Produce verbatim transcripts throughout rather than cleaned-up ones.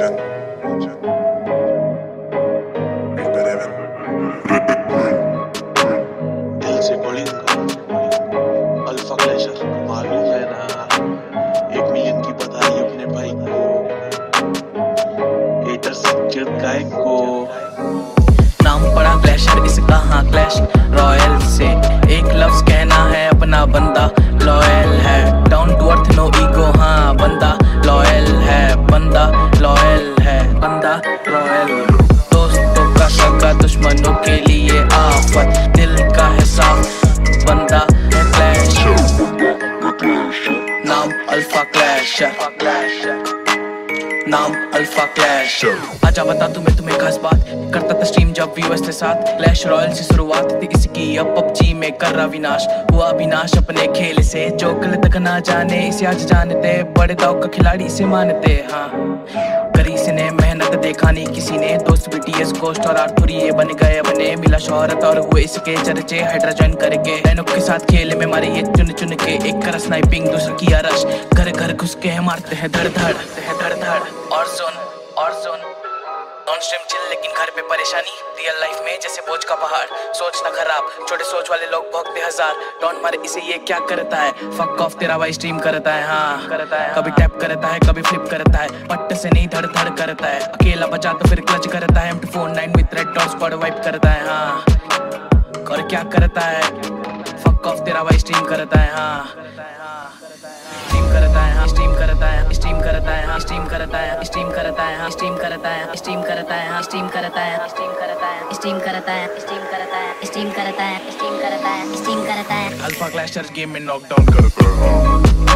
Legend. Legend. दिल से calling करो अल्फा क्लैशर। मालूम है ना एक मिलियन की बताई अपने भाई को, हेटर से गाय को। नाम पड़ा क्लैशर इसका, हाँ क्लैश रॉयल से। एक लफ्ज कहना है अपना बंदा लॉयल है। Down to earth no ego, हाँ बंदा लॉयल है, बंदा लॉयल है, बंदा लॉयल। दोस्तों का सगा दुश्मनों के लिए आफत, दिल का है साफ बंदा है क्लैशर। नाम अल्फा क्लैशर, नाम अल्फा क्लैशर। आजा बता तुम्हें तुम्हें खास बात, करता था स्ट्रीम जब व्यूअर्स के साथ। क्लैश रॉयल से शुरुआत थी इसकी, अब पबजी में कर रहा विनाश। हुआ विनाश अपने खेल से, जो गलत तक ना जाने इसे आज जानते। बड़े दाव का खिलाड़ी इसे मानते, हाँ करी इसने मेहनत, देखा नहीं किसी ने। दोस्त बीटीएस गोस्ट और आर्थुर ये बन गए अपने। मिला शोहरत और हुए इसके चर्चे, हाइड्रा ज्वाइन करके रैनोक के साथ खेल में मारे ये चुन चुन के। एक करा स्नाइपिंग दूसरा किया रश, घर घर घुस के है मारते हैं धड़ धड़ धड़ धड़। और सुन और सुन नॉन स्ट्रीम चिल, लेकिन घर पे परेशानी। रियल लाइफ में जैसे बोझ का पहाड़, सोचना खराब, छोटे सोच वाले लोग भोगते हजार। डॉन मार इसे ये क्या करता है, फक ऑफ तेरा भाई स्ट्रीम करता है, हाँ करता है। कभी टैप करता है, कभी फ्लिप करता है, पट्ट से नहीं धड़ धड़ करता है। अकेला बचा तो फिर क्लच करता है, M two four nine with red dots पर वाइप करता है, हाँ और क्या करता है। फक ऑफ तेरा भाई स्ट्रीम करता है, हाँ करता है, स्ट्रीम करता है, स्ट्रीम करता है, स्ट्रीम करता है, स्ट्रीम करता है, स्ट्रीम करता है, स्ट्रीम करता है, स्ट्रीम करता है, स्ट्रीम करता है, स्ट्रीम करता है, स्ट्रीम करता है, स्ट्रीम करता है, स्ट्रीम करता है, स्ट्रीम करता है। अल्फा क्लैशर गेम में नॉकडाउन करता है।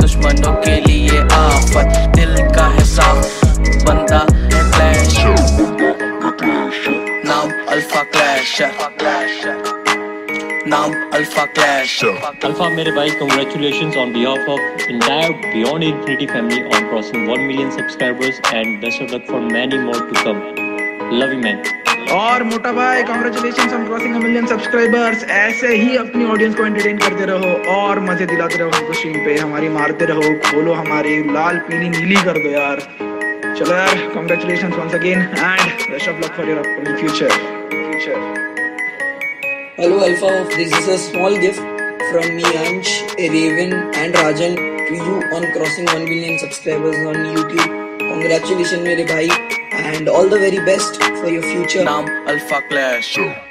दुश्मनों के लिए आफत, दिल का है साफ बंदा है क्लैशर। नाम अल्फा क्लैशर, नाम अल्फा क्लैशर। अल्फा मेरे भाई, congratulations on behalf of entire Beyond Infinity family on crossing one million subscribers and best of luck for many more to come. Love you man. और मोटा भाई, congratulations on crossing a million subscribers. ऐसे ही अपनी audience को entertain करते रहो और मजे दिलाते रहो हमको स्ट्रीम पे। हमारी मारते रहो, खोलो हमारी, लाल पीली नीली कर दो यार। चलो यार, congratulations once again and best of luck for your upcoming future future. Hello Alpha, this is a small gift from me Ansh, Raven and Rajan to you on crossing one million subscribers on YouTube। Congratulation मेरे भाई and all the very best for your future. Naam Alpha Clasher.